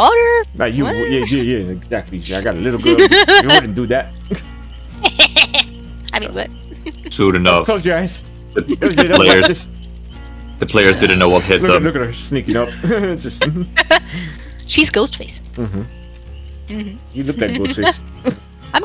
daughter? Right, you, yeah, exactly. I got a little girl. You wouldn't do that. I mean, what? Soon enough. Close your eyes. The players didn't know what hit them. Look at her sneaking up. Just, she's Ghostface. Mm-hmm. Mm-hmm. You look like Ghostface. I'm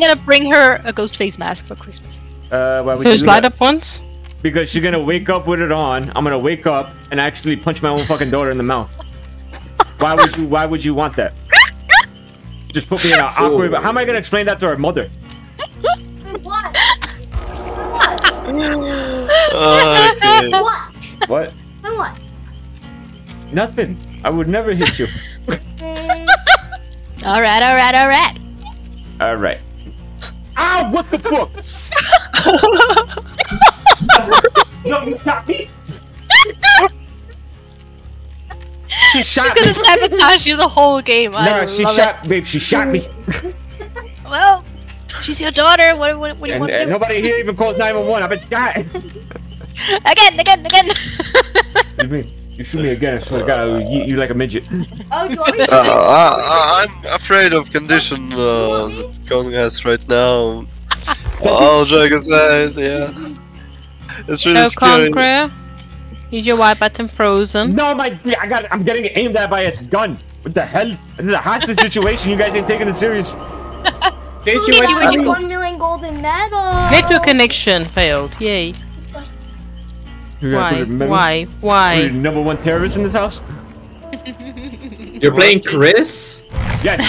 gonna bring her a Ghostface mask for Christmas. Why would you do light up ones? Because she's gonna wake up with it on. I'm gonna wake up and actually punch my own fucking daughter in the mouth. Why would you? Why would you want that? Just put me in an awkward. How am I gonna explain that to her mother? What? Okay. What? What? What? Nothing. I would never hit you. All right, all right, all right. All right. Ah, what the fuck? No, you shot me. She shot me. She's gonna sabotage you the whole game. No, she shot, babe. She shot me. Well, she's your daughter. What do you want to do? Nobody here even calls 911. I've been shot. Again. What do you mean? You shoot me again, I swear to God, I'll eat you like a midget. Oh, do you want me to? I'm afraid of condition that Kong has right now. All joke aside, yeah. It's really scary. Kong, is your Y button frozen? No, I'm getting aimed at by a gun. What the hell? This is a hostage situation, you guys ain't taking it serious. I'm doing golden medal. Network connection failed, yay. Why? You're number one terrorist in this house? You're playing Chris? Yes.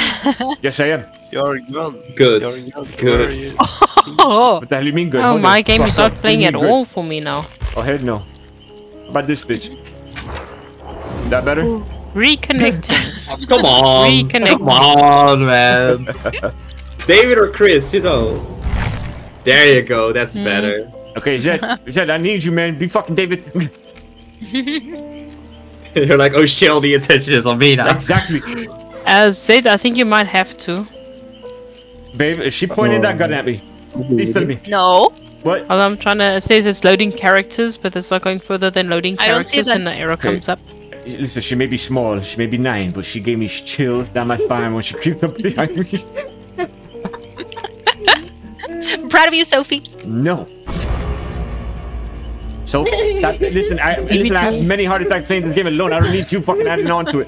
Yes, I am. You're gone. Good. Oh. What the hell do you mean good? Oh, my game is not playing at all for me now. Oh, hell no. How about this bitch? Is that better? Reconnecting. Come on. Reconnecting. Come on, man. David or Chris, you know. There you go. That's better. Okay, Zed, I need you, man. Be fucking David. You're like, oh shit, all the attention is on me now. Exactly. Zed, I think you might have to. Babe, is she pointing that gun at me? Please tell me. No. What? Well, I'm trying to... It says it's loading characters, but it's not going further than loading characters, and the arrow comes up. Listen, she may be small, she may be 9, but she gave me chill down my spine when she creeped up behind me. I'm proud of you, Sophie. No. So, listen, I have many heart attacks playing this game alone. I don't need you fucking adding on to it.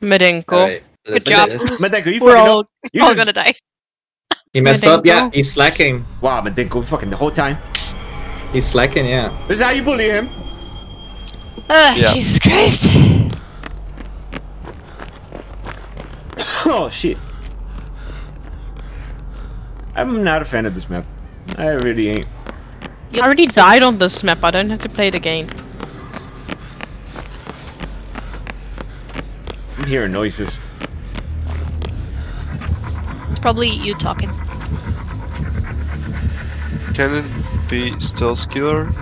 Medenko. Right, good job. Medenko, you We're all gonna die. He messed up, yeah. He's slacking. Wow, Medenko fucking the whole time. He's slacking, yeah. This is how you bully him. Oh, yeah. Jesus Christ. Oh, shit. I'm not a fan of this map. I really ain't. I already died on this map, I don't have to play it again. I'm hearing noises. Probably you talking. Can it be Stealth Killer?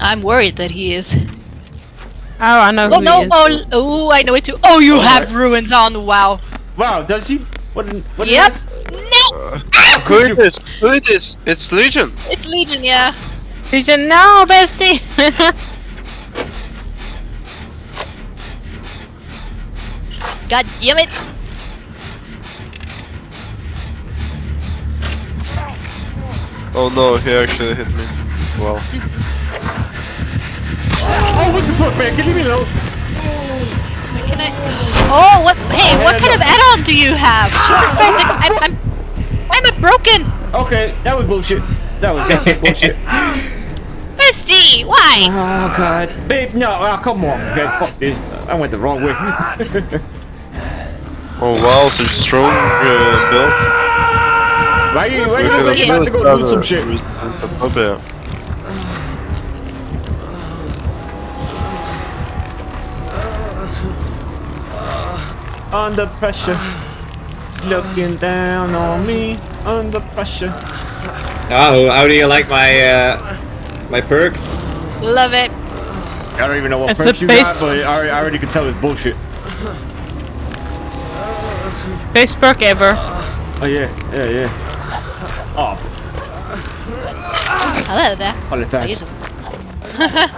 I'm worried that he is. Oh, I know who he is. Oh, I know it too. Oh, you have ruins on, wow. Wow, does he? What is this? No! Who is this? It's Legion! It's Legion, yeah. Legion, no, bestie! God damn it! Oh no, he actually hit me. Wow. Oh, what the fuck, man? Can you leave me alone? Can I... Oh, what? Hey, what kind of add-on do you have? Jesus Christ, I'm a broken. Okay, that was bullshit. That was bullshit. Misty, why? Oh God, babe, no, come on, okay, fuck this. I went the wrong way. Oh wow, some strong build. Why are you about to go do some shit? Up there. Under pressure. Looking down on me under pressure. Oh, how do you like my perks? Love it. I don't even know what perks you got, but I already can tell it's bullshit. Best perk ever. Oh yeah. Oh. Hello there.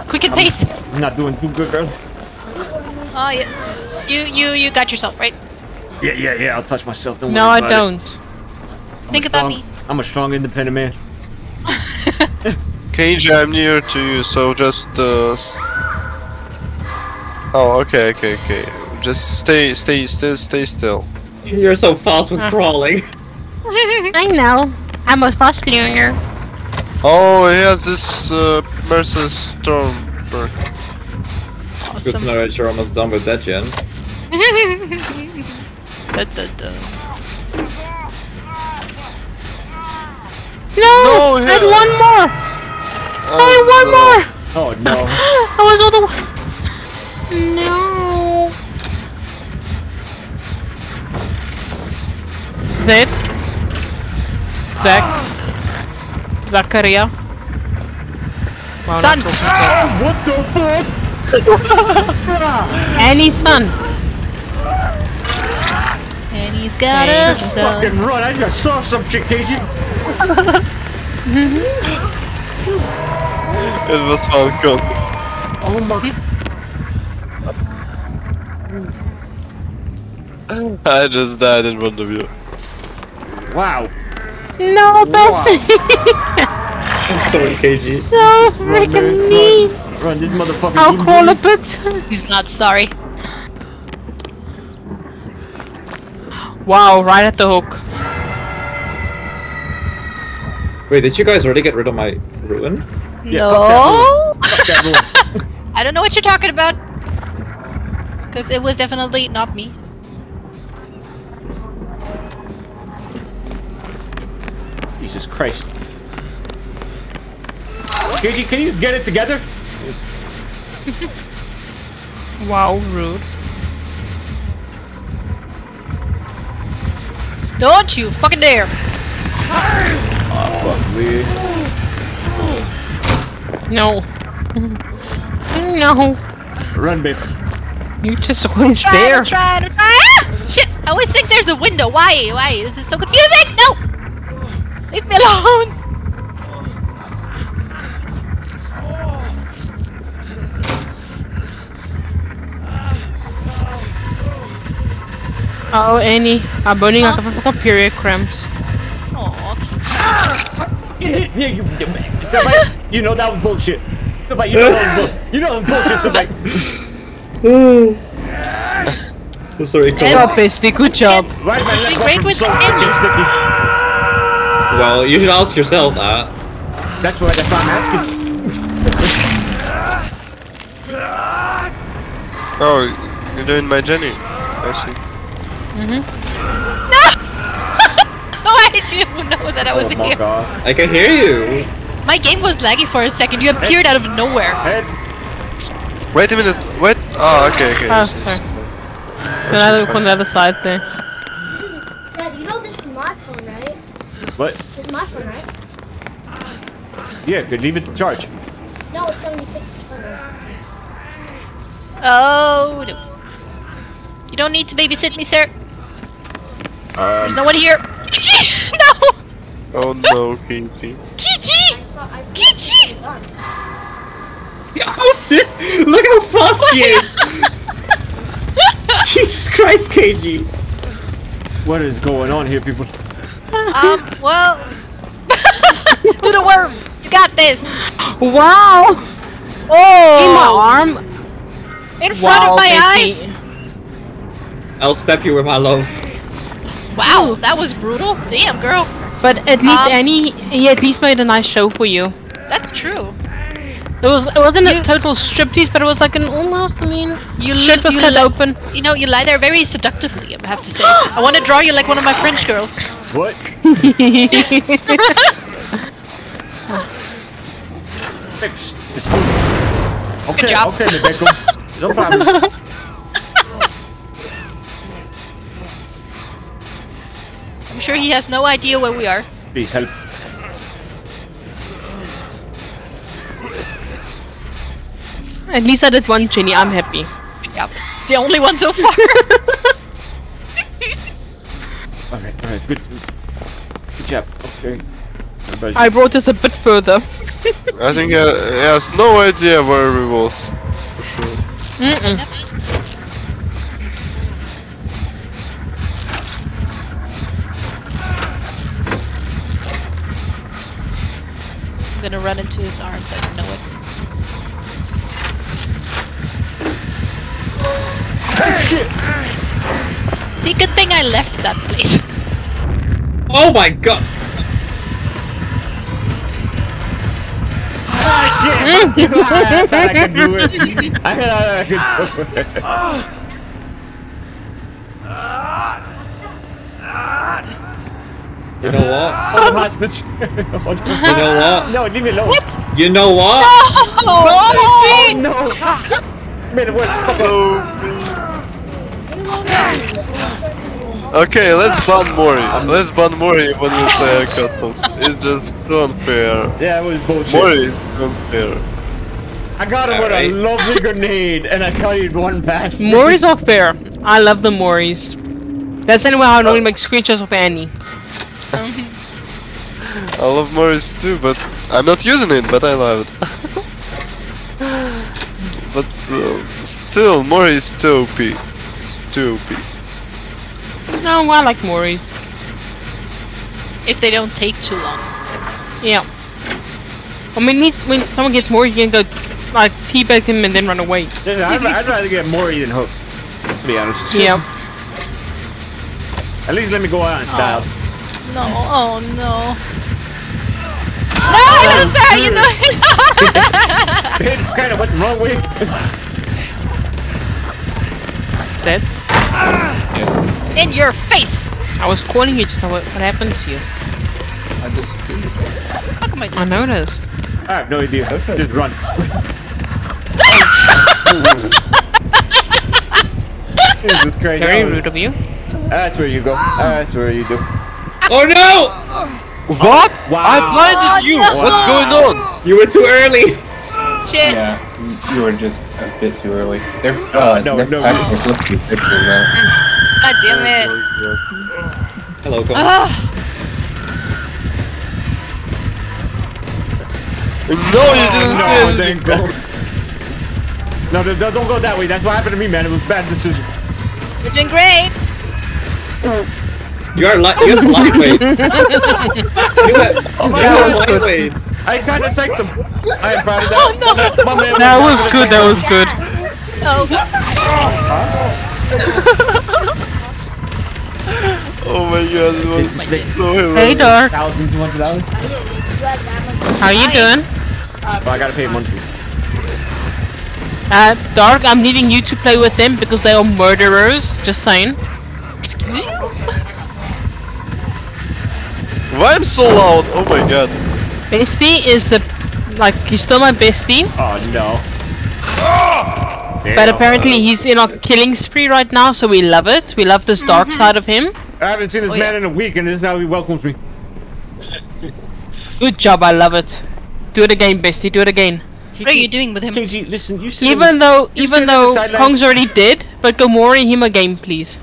Quick and pace. I'm not doing too good, girl. Oh yeah. You got yourself, right? Yeah, I'll touch myself. Don't worry about it. No, I don't. Think about me. I'm a strong, independent man. KG, I'm near to you, so just... Oh, okay. Just stay still. You're so fast with crawling. I know. I'm a fast cleaner. Oh, he has this Mercy's Stormberg. Awesome. Good to know that you're almost done with that, Jen. No! I had one more! I had one more! Oh no. I was all the way. No. Zed. Zach. Zachariah. Wow, son! What the fuck? Annie's son. Annie's got a son. Fucking run, I just saw some chick, KG. It was all good. Oh my! I just died in front of you. Wow. No, Bessie. I'm sorry, KG. So freaking mean. Run, this motherfucker. I'll call a bit. He's not sorry. Wow! Right at the hook. Wait, did you guys already get rid of my ruin? No. Yeah, fuck that ruin. I don't know what you're talking about. Because it was definitely not me. Jesus Christ. KG, can you get it together? Wow, rude. Don't you fucking dare! No. No. Run, baby. You just always there. Try. Ah! Shit! I always think there's a window. Why? Why? This is so confusing! No! Leave me alone! Oh, Annie. I'm burning out of period cramps. You know that was bullshit. You know that was bullshit. I'm sorry, good job, Bestie. Good job. Well, you should ask yourself that. That's why I'm asking. Oh, you're doing my Jenny. I see. Why did you know that I was here? Oh my god. I can hear you! My game was laggy for a second, you appeared out of nowhere. Wait a minute, what? Oh, okay. Oh, sorry. Then I look on the other side there. Dad, you know this is my phone, right? What? This is my phone, right? Yeah, could leave it to charge. No, it's 76%. Oh, no. You don't need to babysit me, sir. There's no one here. KG! No! Oh no, KG. KG! KG! Look how fast she is! Jesus Christ, KG! What is going on here, people? Well... Do the worm! You got this! Wow! Oh! In my arm! In front of my eyes! I'll stab you with my love. Wow, that was brutal. Damn, girl. But at least Annie, he at least made a nice show for you. That's true. It wasn't a total striptease, but it was like an almost. I mean, your shirt was cut open. You know, you lie there very seductively. I have to say, I want to draw you like one of my French girls. What? Okay, good job. Okay, Medenko. No problem. I'm sure he has no idea where we are. Please help. At least I did one, Jenny. I'm happy. Yep. It's the only one so far. Alright. Good job. Okay. I brought us a bit further. I think he has no idea where we was. For sure. gonna run into his arms, I know it. See, good thing I left that place. Oh my god! I did! I thought I could do it. I thought I could do it. You know what? I'm hostage. You know what? No, leave me alone. What? You know what? No! Oh, no! Man, what's up? Okay, let's ban Mori. Let's ban Mori when we play customs. It's just too unfair. Yeah, it was bullshit. Mori is unfair. I got him with a lovely grenade, and I tell you one pass. Mori's not fair. I love the Moris. That's anyway how I only make screenshots of Annie. I love Mori's too, but I'm not using it, but I love it. But still, Mori is too OP. No, I like Moris. If they don't take too long. Yeah. I mean, when someone gets Mori, you can go like teabag him and then run away. Yeah, I'd rather get Mori than Hook, to be honest. Yeah. At least let me go out in style. No, oh no. No, I'm sorry, you know it! Kind of went the wrong way. Dead? Yeah. In your face! I was calling you just now. What happened to you? I disappeared. How come I did? I noticed. I have no idea. Just run. This is crazy. Very rude of you. That's where you go. That's where you do. Oh no! What? Wow. I blinded you! No. What's going on? You were too early! Shit. Yeah, you were just a bit too early. They're no. God damn it. Hello, go. No, you didn't see it! No, don't go that way. That's what happened to me, man. It was a bad decision. You're doing great! You have lightweights. You have lightweights. I kind of psyched them. I am proud of that. Oh no! That was good, that was good. Oh god. Oh my god, that was so hilarious. Hey Dark. How you doing? Oh, I gotta pay monthly. Dark, I'm leaving you to play with them because they are murderers. Just saying. Why I'm so loud? Oh my god. Bestie is the... Like, he's still my bestie. Oh no. But apparently he's in a killing spree right now, so we love it. We love this dark side of him. I haven't seen this man in a week, and this is how he welcomes me. Good job, I love it. Do it again, bestie, do it again. What are you doing with him? KG, listen, you see Even though Kong's already dead, but go Mori him again, please.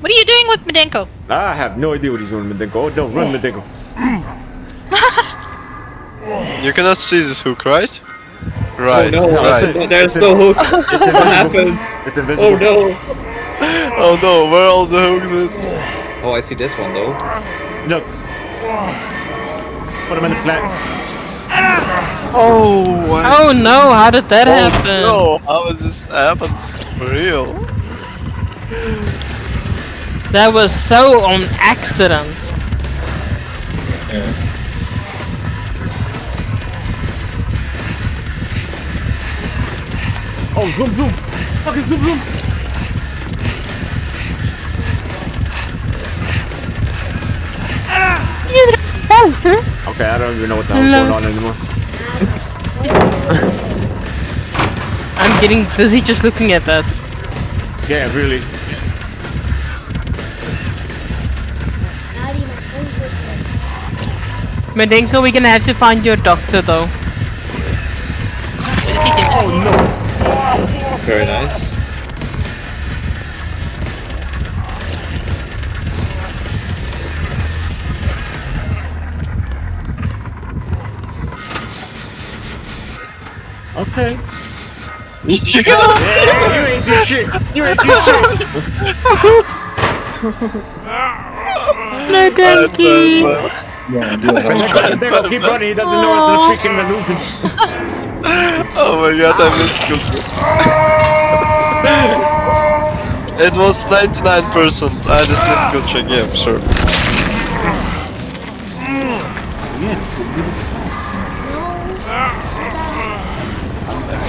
What are you doing with Medenko? I have no idea what he's doing with Medenko. Don't run, Medenko. You cannot see this hook, right? Right, oh, no, right. There's no hook. What happened? It's invisible. Oh no. Oh no, where are all the hooks? Oh, I see this one though. Look. Put him in the flat. Oh, wow. Oh no, how did that happen? No, how is this happens? For real? That was so on accident. Yeah. Oh, zoom, zoom! Fucking zoom, zoom! Okay, I don't even know what the hell's going on anymore. I'm getting dizzy just looking at that. Yeah, really. Medenko, we're gonna have to find your doctor though. Oh no! Very nice. Okay. You ain't seen shit! You ain't seen shit! No, thank you! Yeah. They will keep running, he doesn't know it's a freaking maneuver. Oh my god, I misclicked. It was 99%. I just misclicked, yeah, I'm sure.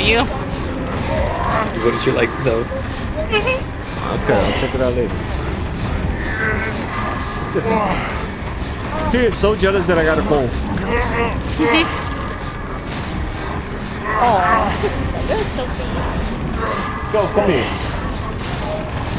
You. Wouldn't you like to know? Okay, I'll check it out later. Dude, so jealous that I got a cold. Oh, that's so funny. Go, come here.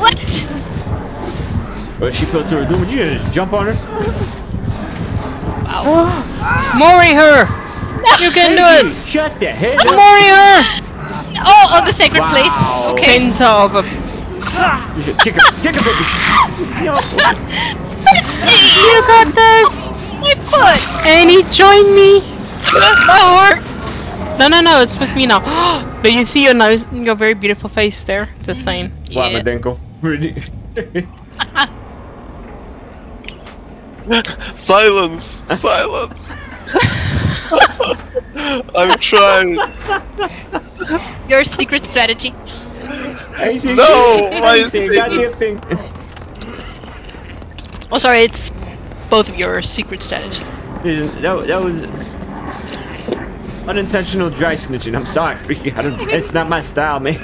What? Well, she fell to her doom. Would you just jump on her? Wow. Mori her! You can do it! Shut the hell up! Mori her! Oh, the sacred place. Okay. Center of a... You should kick her. Kick her, baby. You got this. My foot. Annie, join me. Power. No, it's with me now. Do you see your nose? Your very beautiful face there. The same. Wow, yeah. Medenko. Silence. Silence. I'm trying. Your secret strategy. No, my thing. Oh, sorry, it's both of your secret strategy. That was unintentional dry snitching. I'm sorry. It's not my style, man.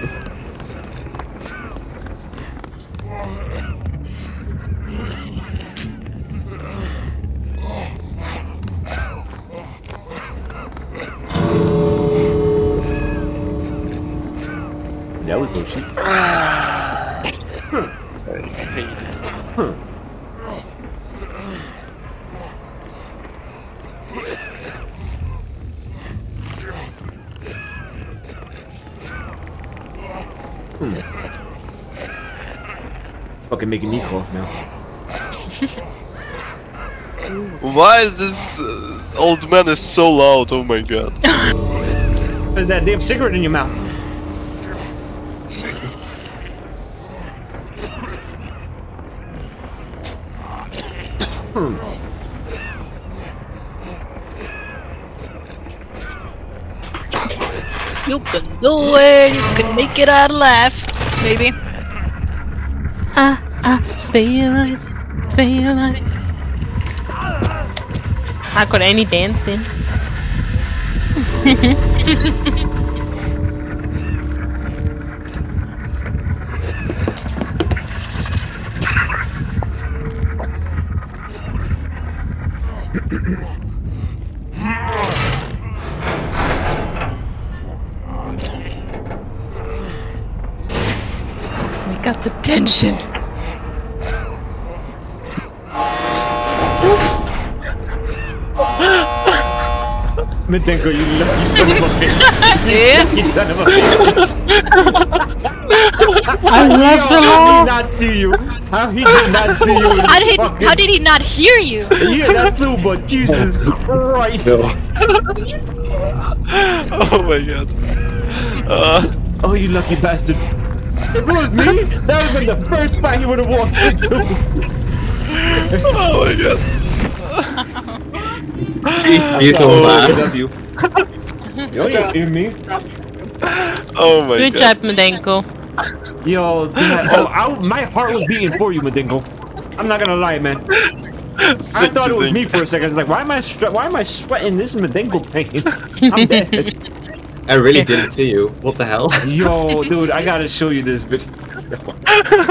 That was bullshit. Huh. Fucking making me cough now. Why is this old man is so loud? Oh my god. Put that damn cigarette in your mouth. You can do it, you can make it out alive, maybe. Stay alive, stay alive. I got any dancing. Got the tension. Medenko, you lucky son of a bitch. Yeah. You lucky son of a bitch. I love them all. How did he not see you? How he did not see you? How did he not hear you? Yeah, that's too, but Jesus Christ. Oh my god. Oh, you lucky bastard. It was me? That would have been the first fight you would have walked into. Oh my god. He's so mad. I love you. Yo, you hear me? Oh my god. Good job, Medenko. Yo, my heart was beating for you, Medenko. I'm not gonna lie, man. I thought it was me for a second. Like, why am I sweating this Medenko pain? I'm dead. I really did it to you. What the hell? Yo, dude, I gotta show you this bitch.